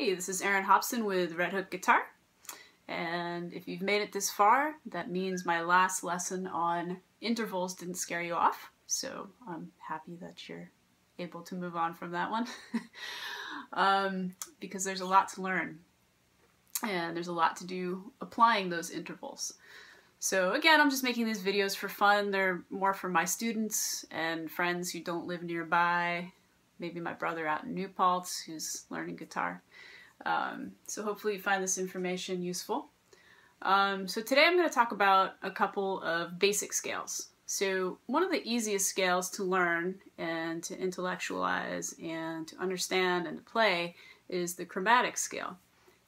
Hey, this is Aaron Hobson with Red Hook Guitar, and if you've made it this far, that means my last lesson on intervals didn't scare you off, so I'm happy that you're able to move on from that one because there's a lot to learn and there's a lot to do applying those intervals. So again, I'm just making these videos for fun. They're more for my students and friends who don't live nearby, maybe my brother out in New Paltz who's learning guitar. So hopefully you find this information useful. So today I'm going to talk about a couple of basic scales. So one of the easiest scales to learn and to intellectualize and to understand and to play is the chromatic scale.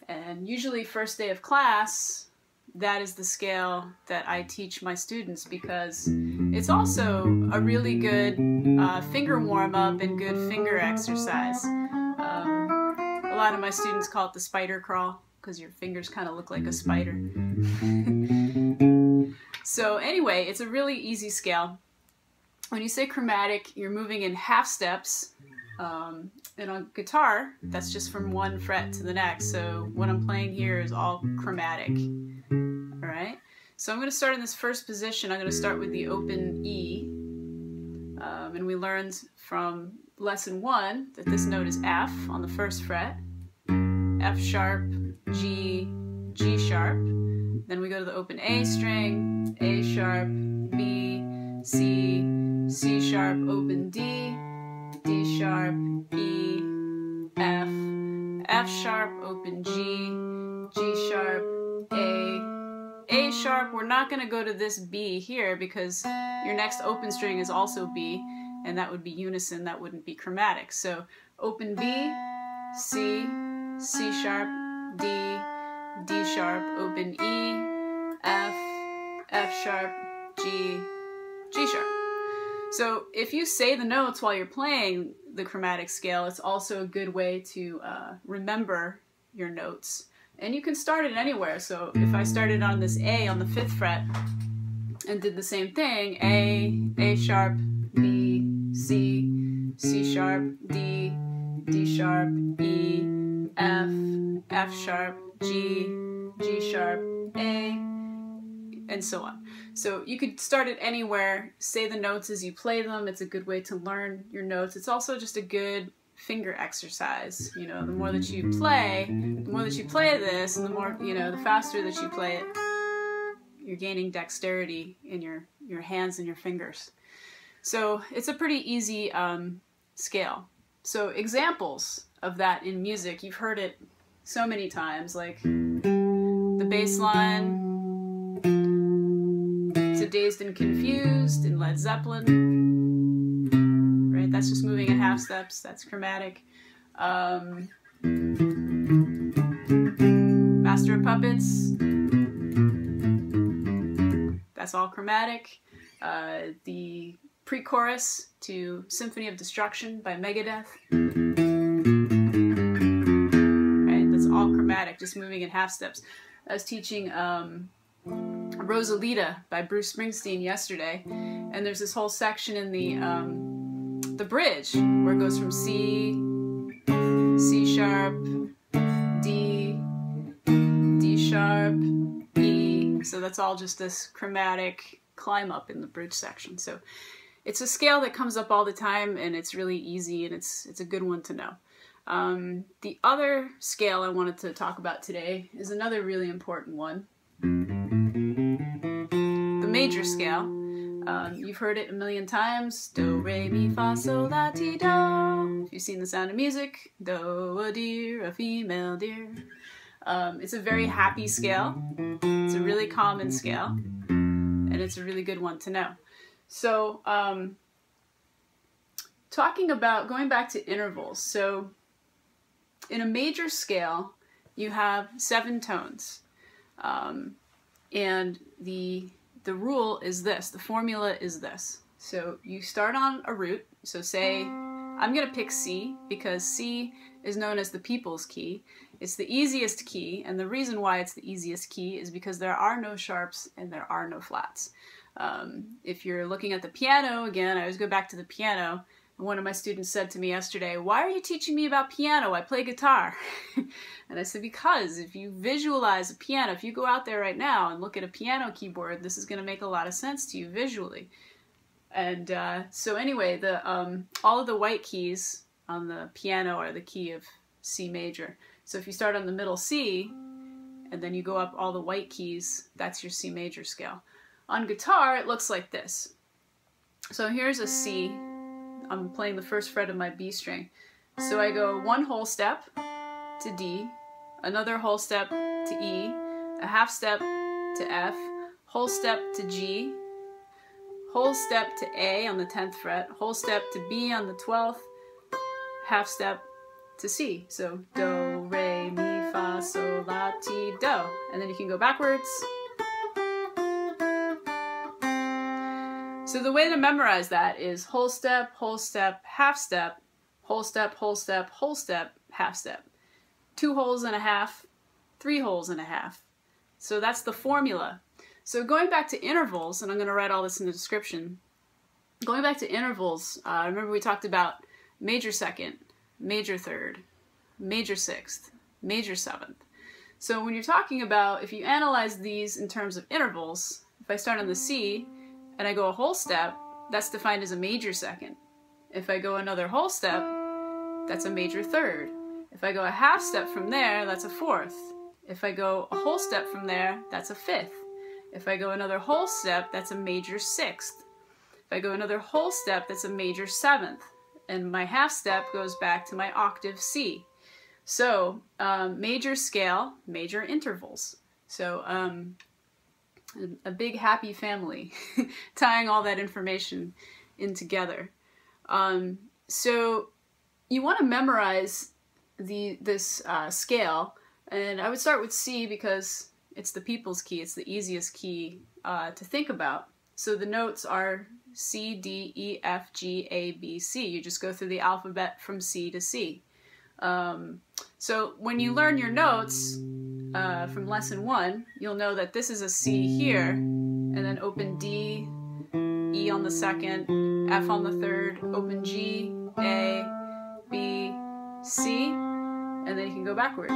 And usually first day of class, that is the scale that I teach my students because it's also a really good finger warm-up and good finger exercise. A lot of my students call it the spider crawl because your fingers kind of look like a spider. So anyway, it's a really easy scale. When you say chromatic, you're moving in half steps, and on guitar, that's just from one fret to the next. So what I'm playing here is all chromatic. All right. So I'm going to start in this first position. I'm going to start with the open E, and we learned from lesson 1 that this note is F on the first fret, F sharp, G, G sharp. Then we go to the open A string, A sharp, B, C, C sharp, open D, D sharp, E, F, F sharp, open G, G sharp, A sharp. We're not going to go to this B here because your next open string is also B, and that would be unison, that wouldn't be chromatic. So open B, C, C sharp, D, D sharp, open E, F, F sharp, G, G sharp. So if you say the notes while you're playing the chromatic scale, it's also a good way to remember your notes. And you can start it anywhere. So if I started on this A on the 5th fret and did the same thing, A sharp, B, C, C sharp, D, D sharp, E, F, F sharp, G, G sharp, A, and so on. So you could start it anywhere, say the notes as you play them. It's a good way to learn your notes. It's also just a good finger exercise. You know, the more that you play this, and the more, you know, the faster that you play it, you're gaining dexterity in your hands and your fingers. So it's a pretty easy scale. So examples of that in music, you've heard it so many times, like the bass line to Dazed and Confused in Led Zeppelin, right? That's just moving in half steps, that's chromatic. Master of Puppets, that's all chromatic. The pre-chorus to Symphony of Destruction by Megadeth, just moving in half steps. I was teaching Rosalita by Bruce Springsteen yesterday, and there's this whole section in the bridge where it goes from C, C sharp, D, D sharp, E. So that's all just this chromatic climb up in the bridge section. So it's a scale that comes up all the time, and it's really easy, and it's a good one to know. The other scale I wanted to talk about today is another really important one, the major scale. You've heard it a million times, do, re, mi, fa, sol, la, ti, do. If you've seen The Sound of Music, do, a deer, a female deer. It's a very happy scale, it's a really common scale, and it's a really good one to know. So, talking about, going back to intervals, so in a major scale, you have 7 tones, and the rule is this, the formula is this. So you start on a root, so say, I'm going to pick C, because C is known as the people's key. It's the easiest key, and the reason why it's the easiest key is because there are no sharps and there are no flats. If you're looking at the piano, again, I always go back to the piano, And one of my students said to me yesterday, "Why are you teaching me about piano? I play guitar." And I said, because if you visualize a piano, if you go out there right now and look at a piano keyboard, this is going to make a lot of sense to you visually. And so anyway, the all of the white keys on the piano are the key of C major. So if you start on the middle C, and then you go up all the white keys, that's your C major scale. On guitar, it looks like this. So here's a C. I'm playing the first fret of my B string. So I go one whole step to D, another whole step to E, a half step to F, whole step to G, whole step to A on the 10th fret, whole step to B on the 12th, half step to C. So do, re, mi, fa, sol, la, ti, do. And then you can go backwards. So the way to memorize that is whole step, half step, whole step, whole step, whole step, half step. Two holes and a half, three holes and a half. So that's the formula. So going back to intervals, and I'm going to write all this in the description. Going back to intervals, remember we talked about major second, major third, major sixth, major seventh. So when you're talking about, if you analyze these in terms of intervals, if I start on the C, and I go a whole step, that's defined as a major second. If I go another whole step, that's a major third. If I go a half step from there, that's a fourth. If I go a whole step from there, that's a fifth. If I go another whole step, that's a major sixth. If I go another whole step, that's a major seventh. And my half step goes back to my octave C. So major scale, major intervals. So a big happy family, tying all that information in together. So you want to memorize this scale, and I would start with C because it's the people's key, it's the easiest key to think about. So the notes are C, D, E, F, G, A, B, C. You just go through the alphabet from C to C. So when you learn your notes, from lesson one, you'll know that this is a C here, and then open D, E on the second, F on the third, open G, A, B, C, and then you can go backwards.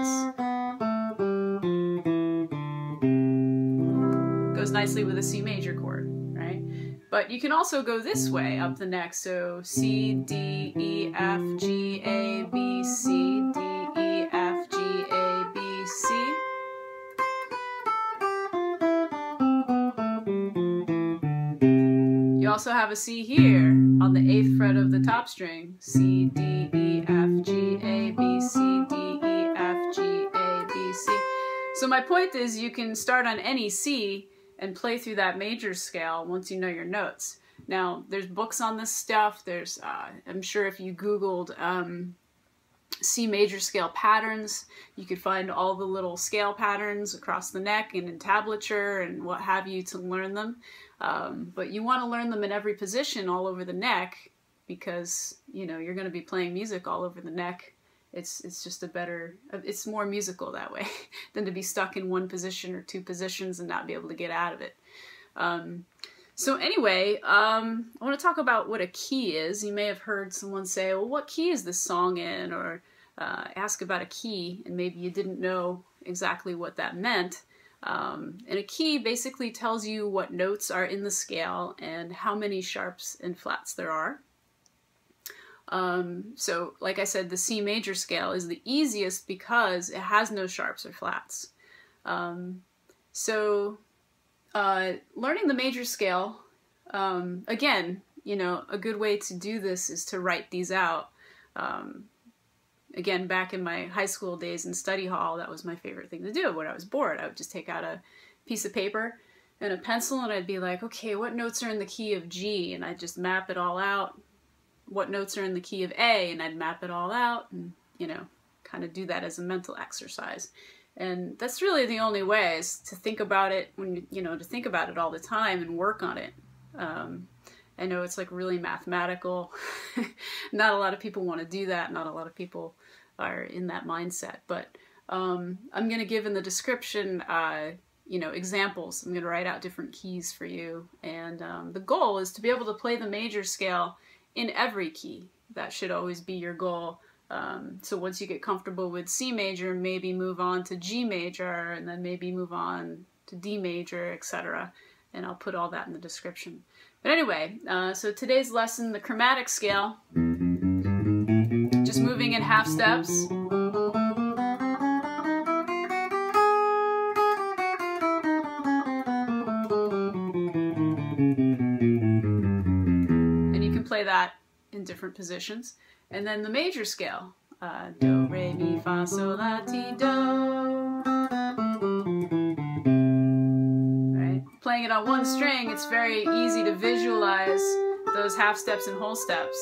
Goes nicely with a C major chord, right? But you can also go this way up the neck, so C, D, E, F, G, A, B, C, D, E, F, G, A, B, C. Also have a C here on the 8th fret of the top string, C, D, E, F, G, A, B, C, D, E, F, G, A, B, C. So my point is you can start on any C and play through that major scale once you know your notes. Now there's books on this stuff, there's, I'm sure if you Googled C major scale patterns, you could find all the little scale patterns across the neck and in tablature and what have you to learn them. But you want to learn them in every position all over the neck because, you know, you're going to be playing music all over the neck. It's just a better, it's more musical that way than to be stuck in one position or two positions and not be able to get out of it. So anyway, I want to talk about what a key is. You may have heard someone say, well, what key is this song in? Or ask about a key, and maybe you didn't know exactly what that meant. And a key basically tells you what notes are in the scale and how many sharps and flats there are. So like I said, the C major scale is the easiest because it has no sharps or flats. Learning the major scale, again, you know, a good way to do this is to write these out. Again, back in my high school days in study hall, that was my favorite thing to do. When I was bored, I would just take out a piece of paper and a pencil, and I'd be like, okay, what notes are in the key of G? And I'd just map it all out. What notes are in the key of A? And I'd map it all out and, you know, kind of do that as a mental exercise. And that's really the only way, is to think about it, when you know, to think about it all the time and work on it. I know it's like really mathematical. Not a lot of people want to do that. Not a lot of people are in that mindset, but I'm going to give in the description, you know, examples. I'm going to write out different keys for you, and the goal is to be able to play the major scale in every key. That should always be your goal. So once you get comfortable with C major, maybe move on to G major, and then maybe move on to D major, etc. And I'll put all that in the description. But anyway, so today's lesson, the chromatic scale, just moving in half steps. Different positions. And then the major scale, do, re, mi, fa, sol, la, ti, do. Right? Playing it on one string, it's very easy to visualize those half steps and whole steps.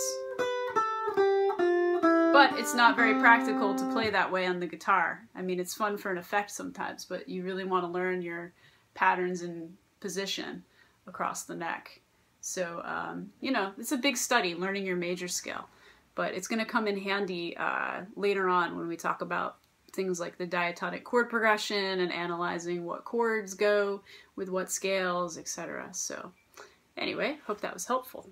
But it's not very practical to play that way on the guitar. I mean, it's fun for an effect sometimes, but you really want to learn your patterns and position across the neck. So, you know, it's a big study, learning your major scale, but it's going to come in handy later on when we talk about things like the diatonic chord progression and analyzing what chords go with what scales, etc. So anyway, hope that was helpful.